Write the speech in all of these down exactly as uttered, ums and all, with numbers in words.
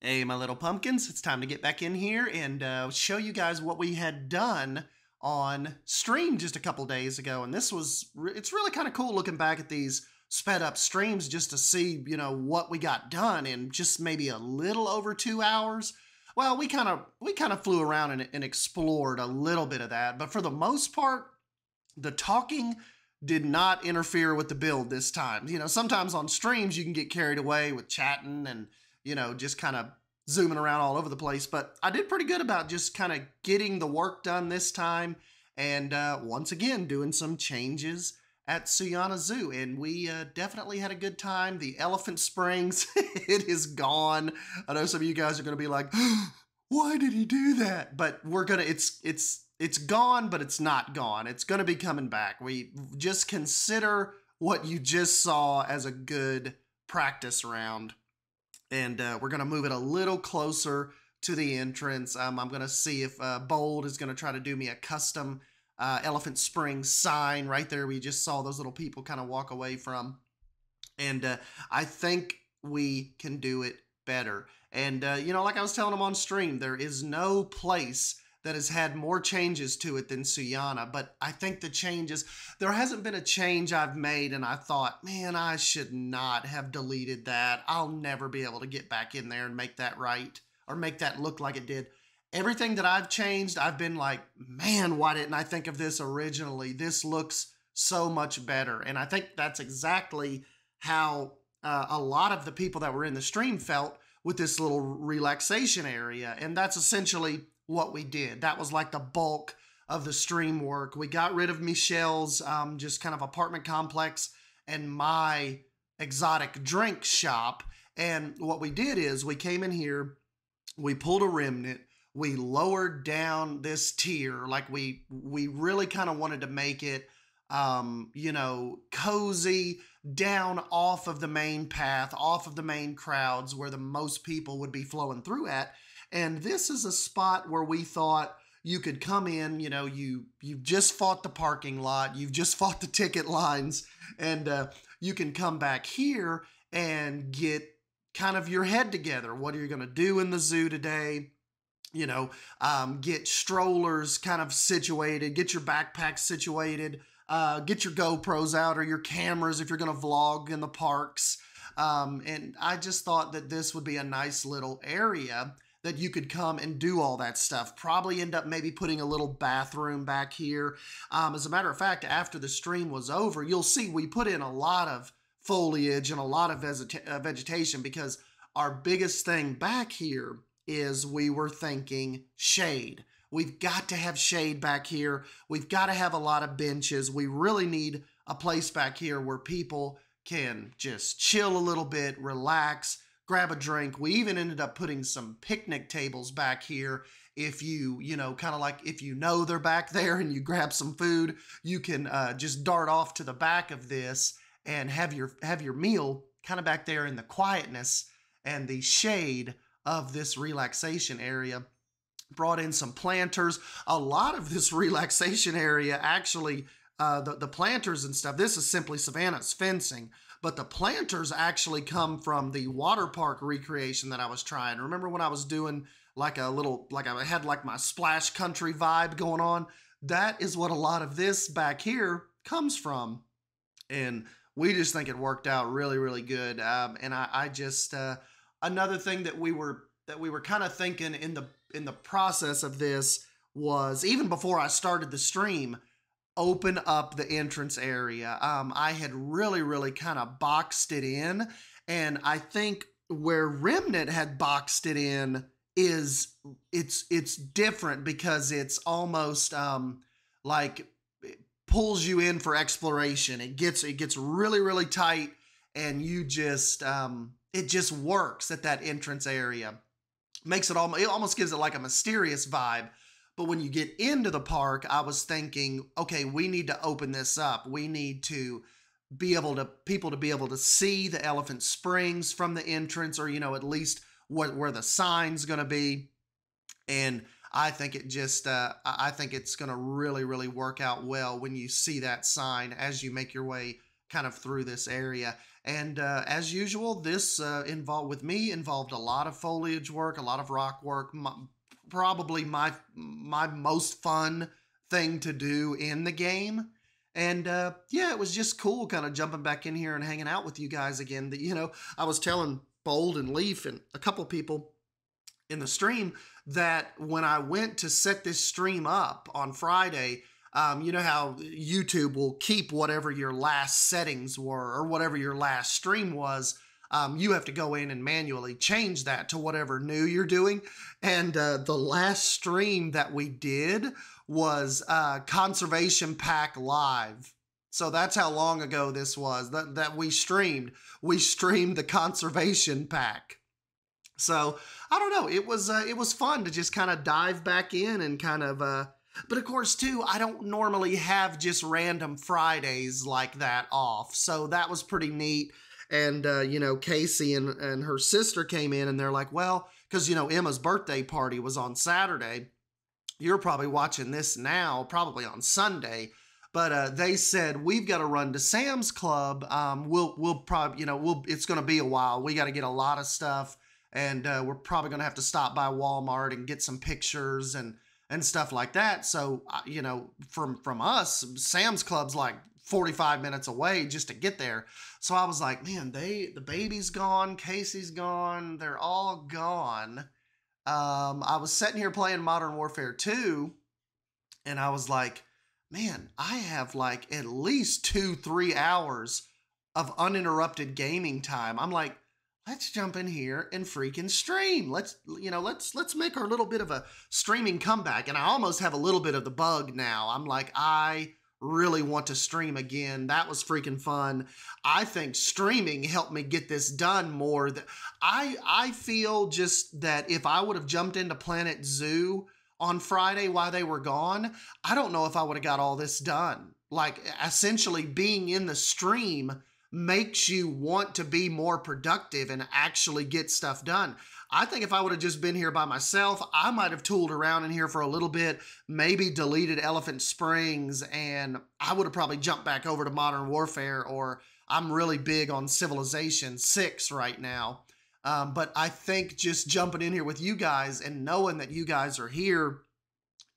Hey, my little pumpkins, it's time to get back in here and uh, show you guys what we had done on stream just a couple days ago. And this was, re it's really kind of cool looking back at these sped up streams just to see, you know, what we got done in just maybe a little over two hours. Well, we kind of we kind of flew around and, and explored a little bit of that. But for the most part, the talking did not interfere with the build this time. You know, sometimes on streams you can get carried away with chatting and, you know, just kind of zooming around all over the place. But I did pretty good about just kind of getting the work done this time. And uh, once again, doing some changes at Suyana Zoo. And we uh, definitely had a good time. The Elephant Springs, it is gone. I know some of you guys are going to be like, why did he do that? But we're going to, it's, it's, it's gone, but it's not gone. It's going to be coming back. We just consider what you just saw as a good practice round. And uh, we're going to move it a little closer to the entrance. Um, I'm going to see if uh, Bold is going to try to do me a custom uh, Elephant Springs sign right there. We just saw those little people kind of walk away from. And uh, I think we can do it better. And, uh, you know, like I was telling them on stream, there is no place that has had more changes to it than Suyana. But I think the changes, there hasn't been a change I've made and I thought, man, I should not have deleted that. I'll never be able to get back in there and make that right or make that look like it did. Everything that I've changed, I've been like, man, why didn't I think of this originally? This looks so much better. And I think that's exactly how uh, a lot of the people that were in the stream felt with this little relaxation area. And that's essentially what we did. That was like the bulk of the stream work. We got rid of Michelle's um, just kind of apartment complex and my exotic drink shop. And what we did is we came in here, we pulled a remnant, we lowered down this tier. Like we, we really kind of wanted to make it, um, you know, cozy, down off of the main path, off of the main crowds where the most people would be flowing through at. And this is a spot where we thought you could come in, you know, you, you've just fought the parking lot, you've just fought the ticket lines, and uh, you can come back here and get kind of your head together. What are you going to do in the zoo today? You know, um, get strollers kind of situated, get your backpacks situated, uh, get your GoPros out or your cameras if you're going to vlog in the parks. Um, and I just thought that this would be a nice little area that you could come and do all that stuff. Probably end up maybe putting a little bathroom back here. Um, as a matter of fact, after the stream was over, you'll see we put in a lot of foliage and a lot of vegeta- vegetation because our biggest thing back here is we were thinking shade. We've got to have shade back here. We've got to have a lot of benches. We really need a place back here where people can just chill a little bit, relax, grab a drink. We even ended up putting some picnic tables back here. If you, you know, kind of like if you know they're back there and you grab some food, you can uh, just dart off to the back of this and have your have your meal kind of back there in the quietness and the shade of this relaxation area. Brought in some planters. A lot of this relaxation area, actually, uh, the, the planters and stuff, this is simply Savannah's fencing. But the planters actually come from the water park recreation that I was trying. Remember when I was doing like a little, like I had like my Splash Country vibe going on? That is what a lot of this back here comes from. And we just think it worked out really, really good. Um, and I, I just, uh, another thing that we were, that we were kind of thinking in the, in the process of this was, even before I started the stream, open up the entrance area. Um, I had really, really kind of boxed it in. And I think where Remnant had boxed it in is it's, it's different because it's almost um, like it pulls you in for exploration. It gets, it gets really, really tight and you just, um, it just works at that entrance area. Makes it all, it almost gives it like a mysterious vibe. But when you get into the park, I was thinking, okay, we need to open this up. We need to be able to, people to be able to see the Elephant Springs from the entrance or, you know, at least what, where the sign's going to be. And I think it just, uh, I think it's going to really, really work out well when you see that sign as you make your way kind of through this area. And uh, as usual, this uh, involved with me involved a lot of foliage work, a lot of rock work. My, probably my my most fun thing to do in the game. And uh, yeah, it was just cool, kind of jumping back in here and hanging out with you guys again. That, you know, I was telling Bold and Leaf and a couple people in the stream that when I went to set this stream up on Friday, um, you know how YouTube will keep whatever your last settings were or whatever your last stream was. Um, you have to go in and manually change that to whatever new you're doing. And uh, the last stream that we did was uh, Conservation Pack Live. So that's how long ago this was that, that we streamed. We streamed the Conservation Pack. So I don't know. It was uh, it was fun to just kind of dive back in and kind of. Uh, but of course, too, I don't normally have just random Fridays like that off. So that was pretty neat. And, uh, you know, Casey and, and her sister came in and they're like, well, because, you know, Emma's birthday party was on Saturday. You're probably watching this now, probably on Sunday. But uh, they said, we've got to run to Sam's Club. Um, we'll we'll probably, you know, we'll it's going to be a while. We got to get a lot of stuff. And uh, we're probably going to have to stop by Walmart and get some pictures and, and stuff like that. So, uh, you know, from, from us, Sam's Club's like forty-five minutes away just to get there. So I was like, man, they, the baby's gone. Casey's gone. They're all gone. Um, I was sitting here playing Modern Warfare two and I was like, man, I have like at least two, three hours of uninterrupted gaming time. I'm like, let's jump in here and freaking stream. Let's, you know, let's, let's make our little bit of a streaming comeback. And I almost have a little bit of the bug now. I'm like, I really want to stream again. That was freaking fun. I think streaming helped me get this done more. That I I feel just that if I would have jumped into Planet Zoo on Friday while they were gone, I don't know if I would have got all this done. Like, essentially being in the stream makes you want to be more productive and actually get stuff done. I think if I would have just been here by myself, I might have tooled around in here for a little bit, maybe deleted Elephant Springs, and I would have probably jumped back over to Modern Warfare, or I'm really big on Civilization six right now. Um, but I think just jumping in here with you guys and knowing that you guys are here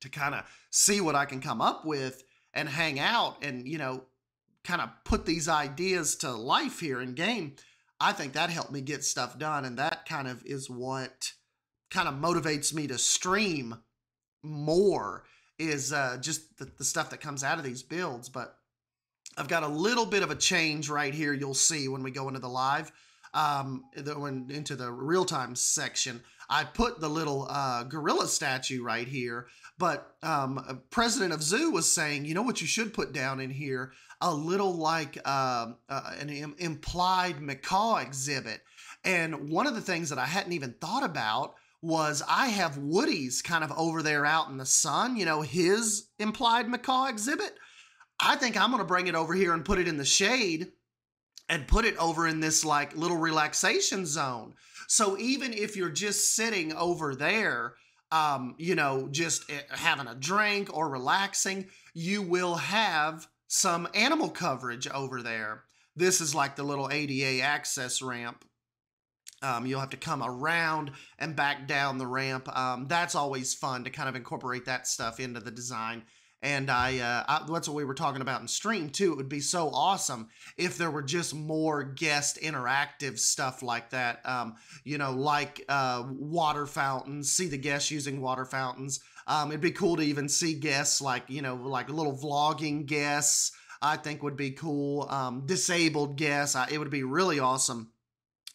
to kind of see what I can come up with and hang out and, you know, kind of put these ideas to life here in game, I think that helped me get stuff done, and that kind of is what kind of motivates me to stream more, is uh, just the, the stuff that comes out of these builds. But I've got a little bit of a change right here. You'll see when we go into the live, um, the, when into the real-time section. I put the little uh, gorilla statue right here, but um, President of Zoo was saying, you know what you should put down in here? A little like uh, uh, an im implied macaw exhibit. And one of the things that I hadn't even thought about was I have Woody's kind of over there out in the sun, you know, his implied macaw exhibit. I think I'm going to bring it over here and put it in the shade and put it over in this like little relaxation zone. So even if you're just sitting over there, um, you know, just having a drink or relaxing, you will have some animal coverage over there. This is like the little A D A access ramp. Um, you'll have to come around and back down the ramp. Um, that's always fun to kind of incorporate that stuff into the design. And I, uh, I, that's what we were talking about in stream too. It would be so awesome if there were just more guest interactive stuff like that. Um, you know, like uh, water fountains, see the guests using water fountains. Um, it'd be cool to even see guests like, you know, like little vlogging guests, I think would be cool. Um, disabled guests, I, it would be really awesome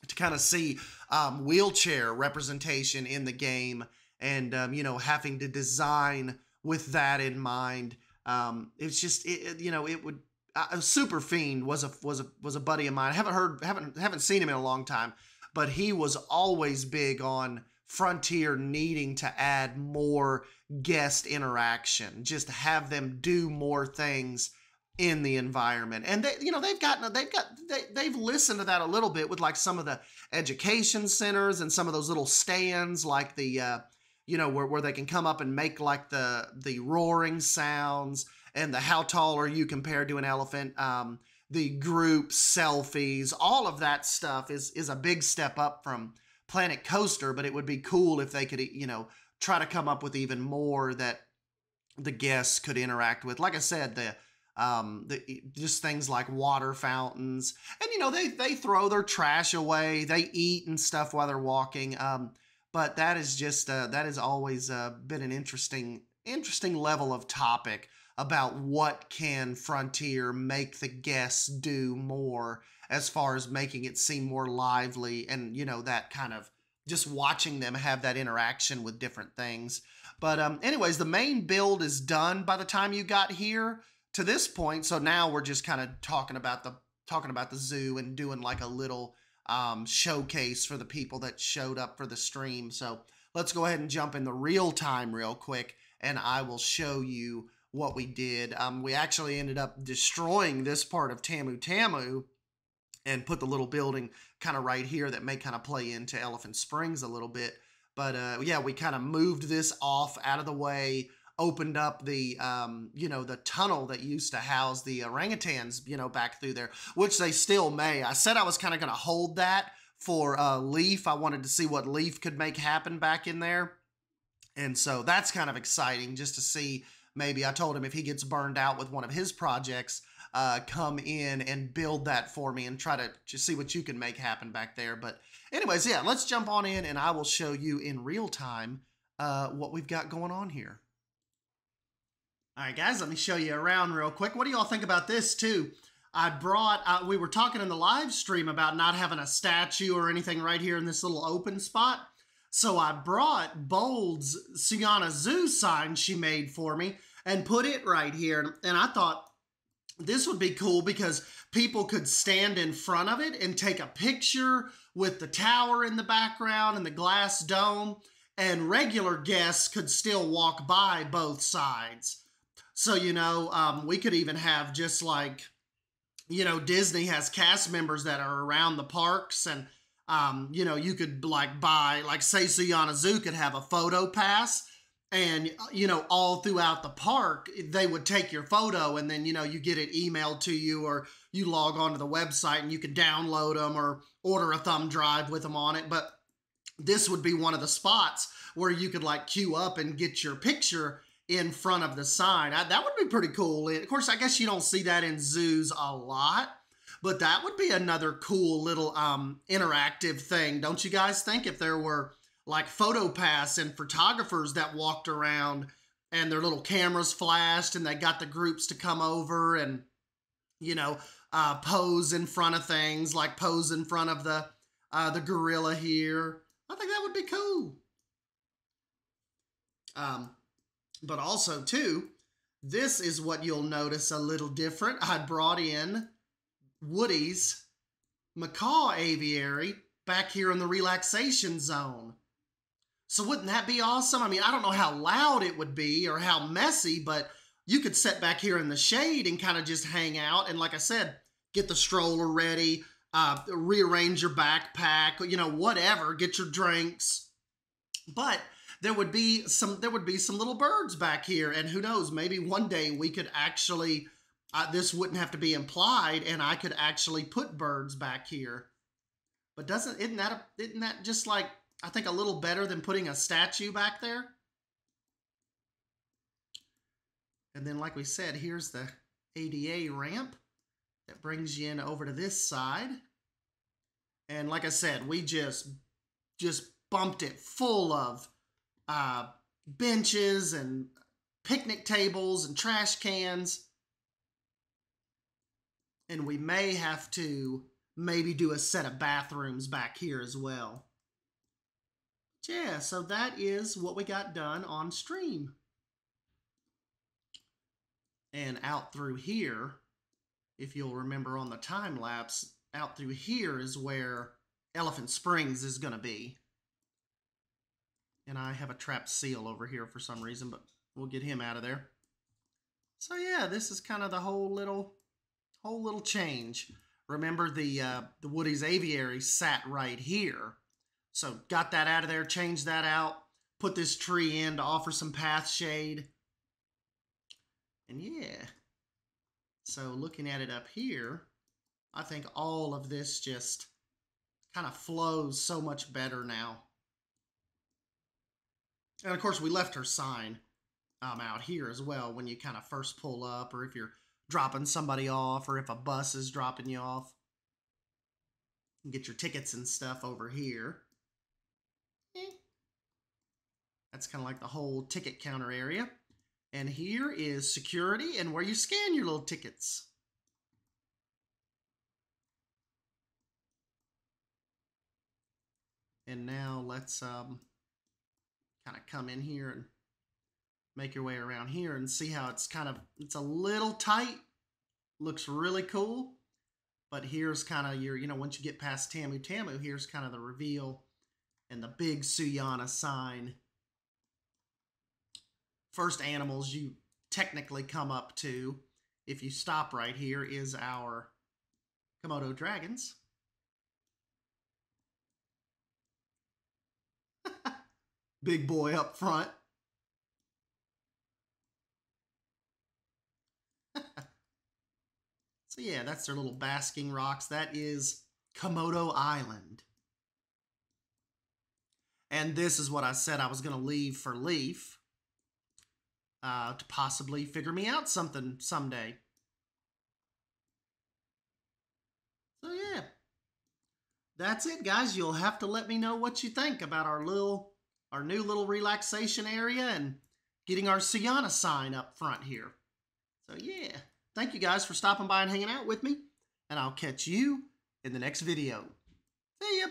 to kind of see um, wheelchair representation in the game and, um, you know, having to design with that in mind. Um, it's just, it, you know, it would, uh, Super Fiend was a, was a, was a buddy of mine. I haven't heard, haven't, haven't seen him in a long time, but he was always big on Frontier needing to add more guest interaction, just have them do more things in the environment. And they, you know, they've gotten, they've got, they, they've listened to that a little bit with like some of the education centers and some of those little stands, like the, uh, you know, where, where they can come up and make like the, the roaring sounds and the how tall are you compared to an elephant. Um, the group selfies, all of that stuff is is a big step up from Planet Coaster, but it would be cool if they could, you know, try to come up with even more that the guests could interact with. Like I said, the um, the just things like water fountains, and you know, they they throw their trash away, they eat and stuff while they're walking. Um, but that is just uh, that has always uh, been an interesting interesting level of topic about what can Frontier make the guests do more, as far as making it seem more lively, and you know, that kind of just watching them have that interaction with different things. But um, anyways, the main build is done by the time you got here to this point. So now we're just kind of talking about the talking about the zoo and doing like a little um, showcase for the people that showed up for the stream. So let's go ahead and jump in the real time real quick, and I will show you what we did. Um, we actually ended up destroying this part of Tamu Tamu and put the little building kind of right here that may kind of play into Elephant Springs a little bit. But uh, yeah, we kind of moved this off out of the way, opened up the, um, you know, the tunnel that used to house the orangutans, you know, back through there, which they still may. I said I was kind of going to hold that for uh, Leaf. I wanted to see what Leaf could make happen back in there. And so that's kind of exciting, just to see. Maybe I told him if he gets burned out with one of his projects, uh, come in and build that for me and try to just see what you can make happen back there. But anyways, yeah, let's jump on in and I will show you in real time uh, what we've got going on here. All right, guys, let me show you around real quick. What do y'all think about this too? I brought, uh, we were talking in the live stream about not having a statue or anything right here in this little open spot. So I brought Bold's Suyana Zoo sign she made for me and put it right here. And I thought this would be cool because people could stand in front of it and take a picture with the tower in the background and the glass dome, and regular guests could still walk by both sides. So, you know, um, we could even have just like, you know, Disney has cast members that are around the parks, and Um, you know, you could like buy, like say Suyana Zoo could have a photo pass, and, you know, all throughout the park, they would take your photo, and then, you know, you get it emailed to you, or you log onto the website and you can download them or order a thumb drive with them on it. But this would be one of the spots where you could like queue up and get your picture in front of the sign. I, that would be pretty cool. Of course, I guess you don't see that in zoos a lot, but that would be another cool little um, interactive thing. Don't you guys think, if there were like photo pass and photographers that walked around and their little cameras flashed and they got the groups to come over and, you know, uh, pose in front of things, like pose in front of the, uh, the gorilla here. I think that would be cool. Um, but also too, this is what you'll notice a little different. I brought in Woody's macaw aviary back here in the relaxation zone. So wouldn't that be awesome? I mean, I don't know how loud it would be or how messy, but you could sit back here in the shade and kind of just hang out. And like I said, get the stroller ready, uh, rearrange your backpack, you know, whatever, get your drinks. But there would be some, there would be some little birds back here. And who knows, maybe one day we could actually, Uh, this wouldn't have to be implied, and I could actually put birds back here. But doesn't isn't that a, isn't that just like, I think, a little better than putting a statue back there? And then, like we said, here's the A D A ramp that brings you in over to this side. And like I said, we just just bumped it full of uh, benches and picnic tables and trash cans. And we may have to maybe do a set of bathrooms back here as well. Yeah, so that is what we got done on stream. And out through here, if you'll remember on the time lapse, out through here is where Elephant Springs is going to be. And I have a trapped seal over here for some reason, but we'll get him out of there. So yeah, this is kind of the whole little... whole little change. Remember, the uh, the Woody's aviary sat right here, so got that out of there, changed that out, put this tree in to offer some path shade. And yeah, so looking at it up here, I think all of this just kind of flows so much better now. And of course, we left her sign um, out here as well when you kind of first pull up, or if you're dropping somebody off, or if a bus is dropping you off. You can get your tickets and stuff over here. Eh. That's kind of like the whole ticket counter area. And here is security and where you scan your little tickets. And now let's um, kind of come in here and make your way around here and see how it's kind of, it's a little tight. Looks really cool. But here's kind of your, you know, once you get past Tamu Tamu, here's kind of the reveal and the big Suyana sign. First animals you technically come up to, if you stop right here, is our Komodo dragons. Big boy up front. So yeah, that's their little basking rocks. That is Komodo Island. And this is what I said I was going to leave for Leaf. Uh, to possibly figure me out something someday. So yeah. That's it, guys. You'll have to let me know what you think about our little, our new little relaxation area and getting our Suyana sign up front here. So yeah. Thank you guys for stopping by and hanging out with me. And I'll catch you in the next video. See ya!